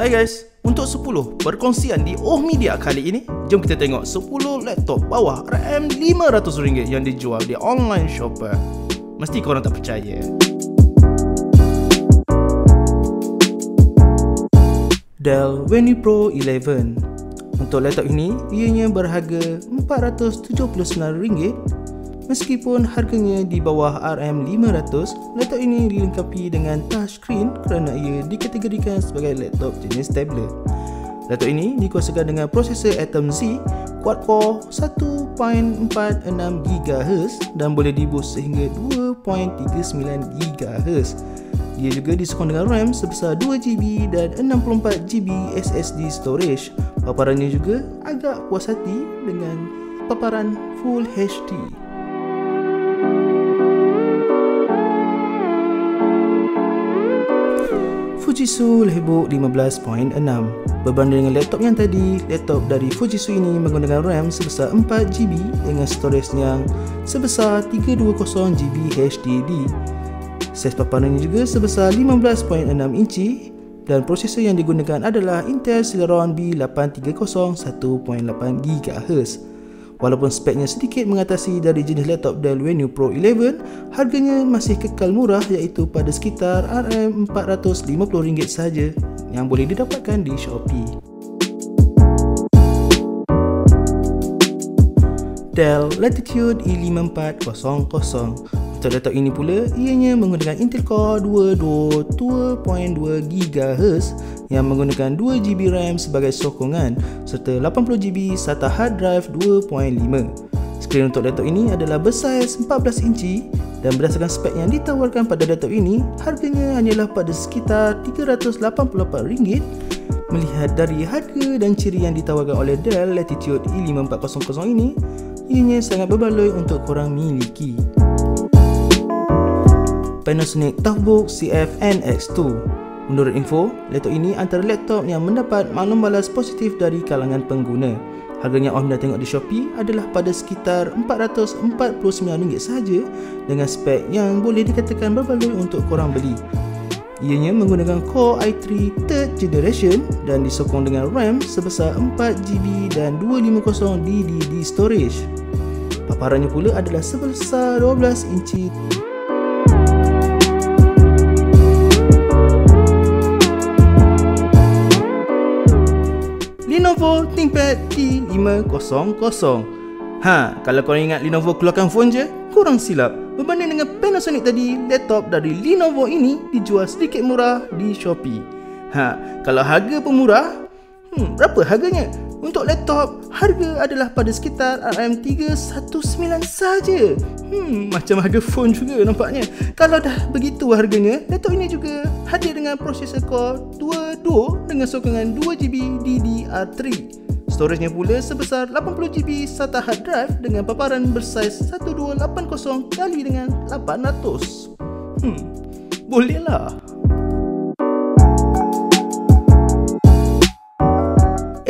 Hai guys, untuk 10 perkongsian di OH! Media kali ini, jom kita tengok 10 laptop bawah RM500 yang dijual di online shopper. Mesti korang tak percaya. Dell Venue Pro 11. Untuk laptop ini, ianya berharga RM479. Meskipun harganya di bawah RM500, laptop ini dilengkapi dengan touchscreen kerana ia dikategorikan sebagai laptop jenis tablet. Laptop ini dikuasakan dengan prosesor Atom Z quad-core 1.46GHz dan boleh diboost sehingga 2.39GHz. Dia juga disokong dengan RAM sebesar 2GB dan 64GB SSD storage. Paparannya juga agak puas hati dengan paparan Full HD. Fujitsu Lifebook 15.6. Berbanding dengan laptop yang tadi, laptop dari Fujitsu ini menggunakan RAM sebesar 4GB dengan storage yang sebesar 320GB HDD. Saiz paparannya juga sebesar 15.6 inci dan prosesor yang digunakan adalah Intel Celeron B830 1.8GHz. Walaupun speknya sedikit mengatasi dari jenis laptop Dell Venue Pro 11, harganya masih kekal murah iaitu pada sekitar RM450 sahaja yang boleh didapatkan di Shopee. Dell Latitude E5400. Untuk laptop ini pula, ianya menggunakan Intel Core 222.2GHz yang menggunakan 2GB RAM sebagai sokongan serta 80GB SATA hard drive 2.5. Skrin untuk laptop ini adalah bersaiz 14 inci dan berdasarkan spek yang ditawarkan pada laptop ini, harganya hanyalah pada sekitar RM388. Melihat dari harga dan ciri yang ditawarkan oleh Dell Latitude E5400 ini, ianya sangat berbaloi untuk korang miliki. Panasonic Toughbook CF-NX2. Menurut info, laptop ini antara laptop yang mendapat maklum balas positif dari kalangan pengguna. Harganya awam dah tengok di Shopee adalah pada sekitar RM449 sahaja dengan spek yang boleh dikatakan berbaloi untuk korang beli. Ianya menggunakan Core i3 3rd generation dan disokong dengan RAM sebesar 4GB dan 250 DDD storage. Paparannya pula adalah sebesar 12 inci. Lenovo ThinkPad T500. Kalau korang ingat Lenovo keluarkan phone je, korang silap. Berbanding dengan Panasonic tadi, laptop dari Lenovo ini dijual sedikit murah di Shopee. Kalau harga pun murah, berapa harganya? Untuk laptop, harga adalah pada sekitar RM319 saja. Macam harga phone juga nampaknya. Kalau dah begitu harganya, laptop ini juga hadir dengan prosesor Core 2 dengan sokongan 2GB DDR3. Storage-nya pula sebesar 80GB SATA hard drive dengan paparan bersaiz 1280x800. Bolehlah.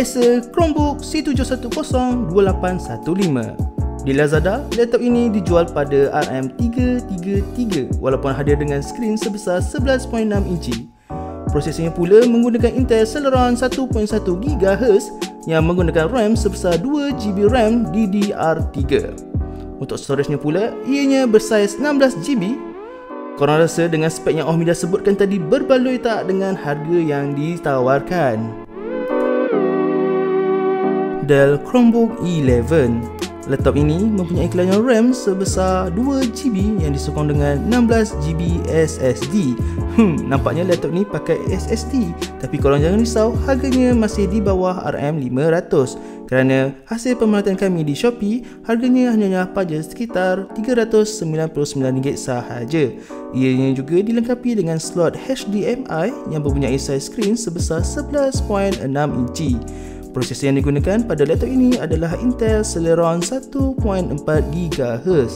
Acer Chromebook C7102815. Di Lazada, laptop ini dijual pada RM333 walaupun hadir dengan skrin sebesar 11.6 inci. Prosesornya pula menggunakan Intel Celeron 1.1GHz yang menggunakan RAM sebesar 2GB RAM DDR3. Untuk storage-nya pula, ianya bersaiz 16GB. Korang rasa dengan spek yang OH! Media sebutkan tadi berbaloi tak dengan harga yang ditawarkan? Dell Chromebook 11. Laptop ini mempunyai kelainan RAM sebesar 2GB yang disokong dengan 16GB SSD. Nampaknya laptop ni pakai SSD, tapi korang jangan risau, harganya masih di bawah RM500 kerana hasil pemerhatian kami di Shopee, harganya hanya pada sekitar RM399 sahaja. Ianya juga dilengkapi dengan slot HDMI yang mempunyai saiz skrin sebesar 11.6 inci. Prosesor yang digunakan pada laptop ini adalah Intel Celeron 1.4GHz.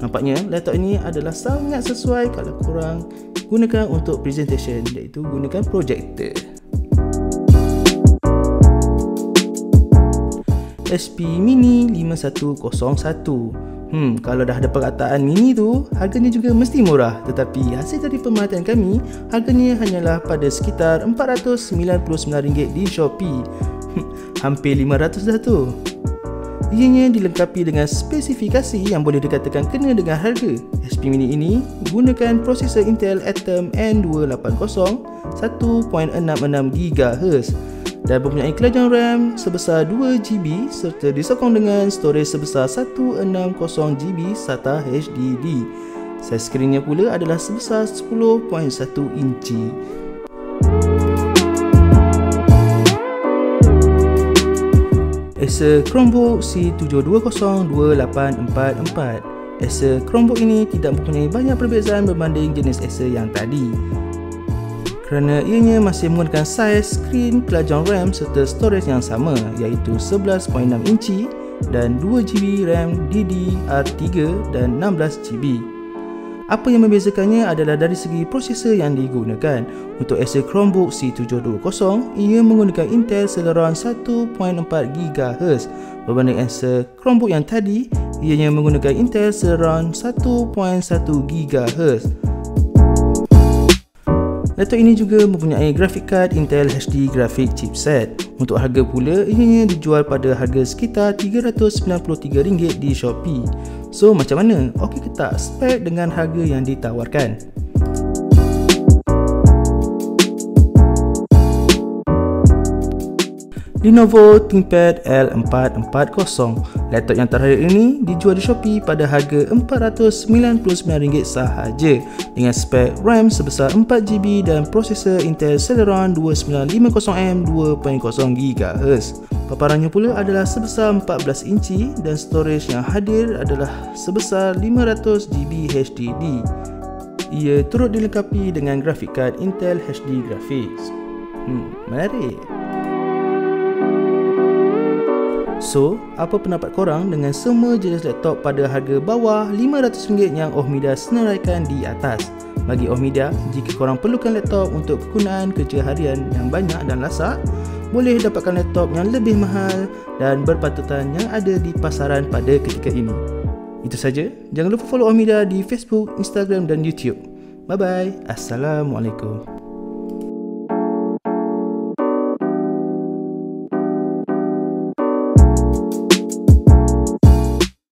Nampaknya laptop ini adalah sangat sesuai kalau korang gunakan untuk presentation, iaitu gunakan projector. SP Mini 5101. Kalau dah ada perataan mini tu, harganya juga mesti murah. Tetapi hasil dari pemerhatian kami, harganya hanyalah pada sekitar RM499 di Shopee. Hampir RM500 dah tu. Ianya dilengkapi dengan spesifikasi yang boleh dikatakan kena dengan harga. SP Mini ini gunakan prosesor Intel Atom N280 1.66GHz dan mempunyai kelajuan RAM sebesar 2GB serta disokong dengan storage sebesar 160GB SATA HDD. Saiz skrinnya pula adalah sebesar 10.1 inci. Acer Chromebook C7202844. Acer Chromebook ini tidak mempunyai banyak perbezaan berbanding jenis Acer yang tadi, kerana ianya masih menggunakan saiz, skrin, kelajuan RAM serta storage yang sama, iaitu 11.6 inci dan 2GB RAM DDR3 dan 16GB. Apa yang membezakannya adalah dari segi prosesor yang digunakan. Untuk Acer Chromebook C720, ia menggunakan Intel Celeron 1.4GHz. Berbanding Acer Chromebook yang tadi, ianya menggunakan Intel Celeron 1.1GHz. Laptop ini juga mempunyai grafik card Intel HD Graphic chipset. Untuk harga pula, ianya dijual pada harga sekitar RM393 di Shopee. So macam mana? Okey ke tak spek dengan harga yang ditawarkan? Lenovo ThinkPad L440. Laptop yang terbaru ini dijual di Shopee pada harga RM499 sahaja dengan spek RAM sebesar 4GB dan prosesor Intel Celeron 2950M 2.0GHz. Paparannya pula adalah sebesar 14 inci dan storage yang hadir adalah sebesar 500GB HDD. Ia turut dilengkapi dengan grafik kad Intel HD Graphics. Menarik. So, apa pendapat korang dengan semua jenis laptop pada harga bawah RM500 yang OH! MEDIA senaraikan di atas? Bagi OH! MEDIA, jika korang perlukan laptop untuk kegunaan kerja harian yang banyak dan lasak, boleh dapatkan laptop yang lebih mahal dan berpatutan yang ada di pasaran pada ketika ini. Itu saja. Jangan lupa follow OH! MEDIA di Facebook, Instagram dan YouTube. Bye-bye. Assalamualaikum.